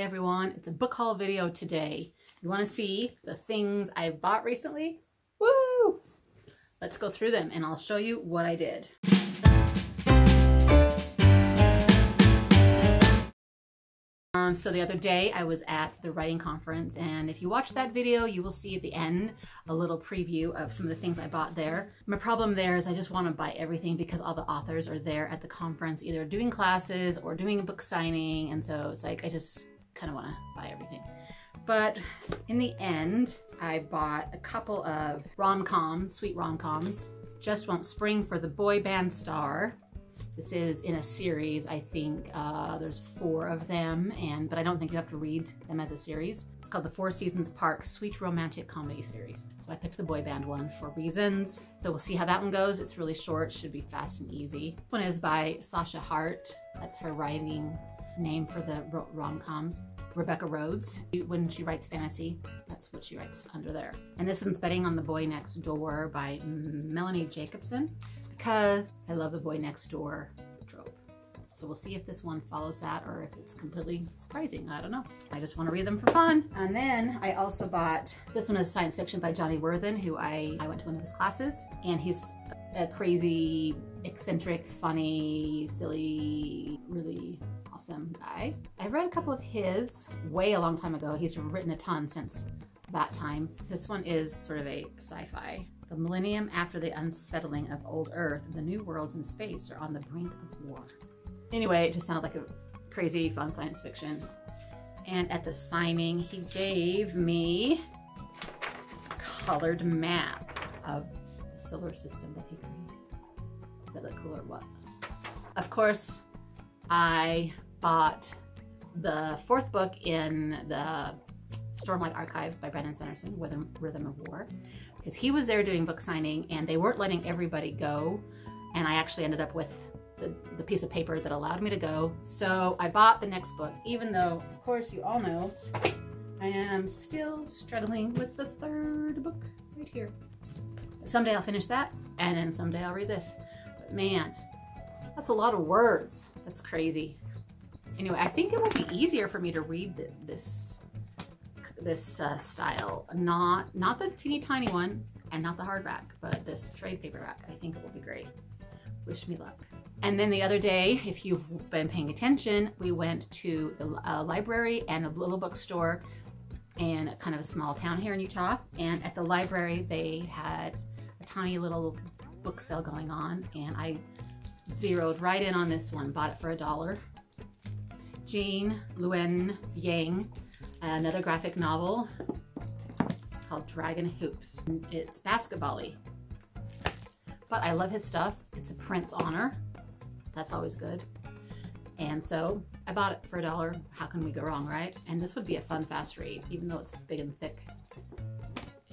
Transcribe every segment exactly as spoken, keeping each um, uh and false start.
Hey everyone, it's a book haul video today. You want to see the things I've bought recently? Woo! Let's go through them and I'll show you what I did. Um, so the other day I was at the writing conference, and if you watch that video you will see at the end a little preview of some of the things I bought there. My problem there is I just want to buy everything because all the authors are there at the conference either doing classes or doing a book signing, and so it's like I just kind of want to buy everything. But in the end I bought a couple of rom-coms, sweet rom-coms. Just Won't Spring for the boy band Star. This is in a series, I think. Uh, there's four of them, and but I don't think you have to read them as a series. It's called the Four Seasons Park Sweet Romantic Comedy Series. So I picked the boy band one for reasons. So we'll see how that one goes. It's really short, should be fast and easy. This one is by Sasha Hart. That's her writing name for the rom-coms. Rebecca Rhodes. When she writes fantasy, that's what she writes under there. And this one's Betting on the Boy Next Door by Melanie Jacobson, because I love the boy next door trope. So we'll see if this one follows that or if it's completely surprising. I don't know. I just want to read them for fun. And then I also bought, this one is science fiction by Johnny Worthen, who I, I went to one of his classes, and he's a crazy, eccentric, funny, silly, really awesome guy. I read a couple of his way a long time ago. He's written a ton since that time. This one is sort of a sci-fi. The millennium after the unsettling of old Earth, the new worlds in space are on the brink of war. Anyway, it just sounded like a crazy, fun science fiction. And at the signing, he gave me a colored map of the solar system that he created. Does that look cool or what? Of course, I bought the fourth book in the Stormlight Archives by Brandon Sanderson, Rhythm of War, because he was there doing book signing and they weren't letting everybody go, and I actually ended up with the, the piece of paper that allowed me to go. So I bought the next book, even though of course you all know I am still struggling with the third book right here. Someday I'll finish that, and then someday I'll read this. But man, that's a lot of words. That's crazy. Anyway, I think it will be easier for me to read the, this this uh, style, not not the teeny tiny one and not the hardback, but this trade paperback. I think it will be great. Wish me luck. And then the other day, if you've been paying attention, we went to the uh, library and a little bookstore in a kind of a small town here in Utah, and at the library they had a tiny little book sale going on, and I zeroed right in on this one, bought it for a dollar. Gene Luen Yang, another graphic novel called Dragon Hoops. It's basketball-y, but I love his stuff. It's a Prince honor. That's always good. And so I bought it for a dollar. How can we go wrong, right? And this would be a fun, fast read, even though it's big and thick.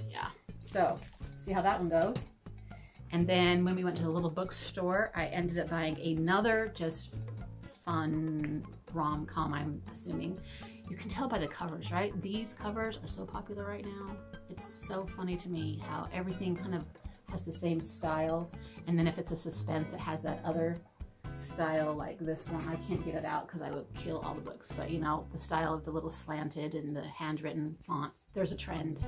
Yeah, so see how that one goes. And then when we went to the little bookstore, I ended up buying another just fun rom-com, I'm assuming. You can tell by the covers, right? These covers are so popular right now. It's so funny to me how everything kind of has the same style, and then if it's a suspense, it has that other style like this one. I can't get it out because I would kill all the books, but you know, the style of the little slanted and the handwritten font. There's a trend,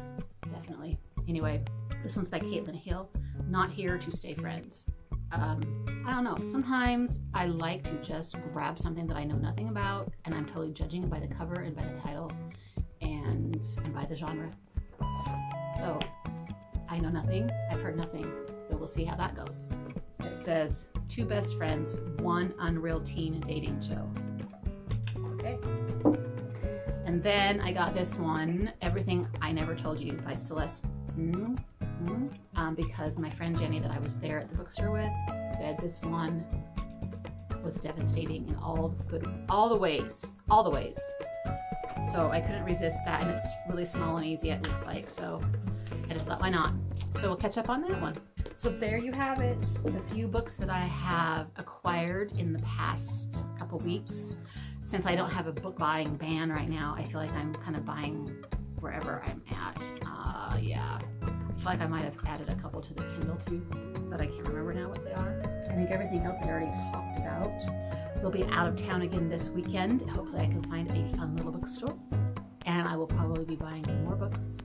definitely. Anyway, this one's by Caitlin Hill, Not Here to Stay Friends. Um, I don't know, sometimes I like to just grab something that I know nothing about, and I'm totally judging it by the cover and by the title and, and by the genre. So I know nothing, I've heard nothing, so we'll see how that goes. It says, two best friends, one unreal teen dating show. Okay. And then I got this one, Everything I Never Told You by Celeste. Mm-hmm. Um, because my friend Jenny that I was there at the bookstore with said this one was devastating in all the good, all the ways, all the ways. So I couldn't resist that, and it's really small and easy, it looks like, so I just thought, why not? So we'll catch up on that one. So there you have it, the few books that I have acquired in the past couple weeks. Since I don't have a book buying ban right now, I feel like I'm kind of buying wherever I'm at. Uh, yeah. I feel like I might have added a couple to the Kindle too, but I can't remember now what they are. I think everything else I already talked about. We'll be out of town again this weekend. Hopefully I can find a fun little bookstore, and I will probably be buying more books,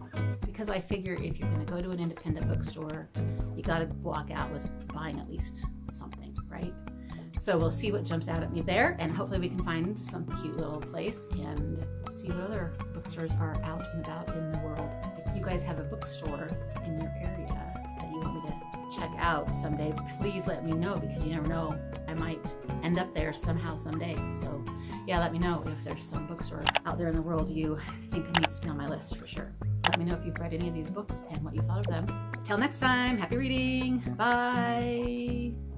because I figure if you're gonna go to an independent bookstore, you gotta walk out with buying at least something, right? So we'll see what jumps out at me there, and hopefully we can find some cute little place and see what other bookstores are out and about in the world. If you guys have a bookstore in your area that you want me to check out someday, please let me know, because you never know, I might end up there somehow someday. So yeah, let me know if there's some bookstore out there in the world you think needs to be on my list for sure. Let me know if you've read any of these books and what you thought of them. Till next time, happy reading, bye.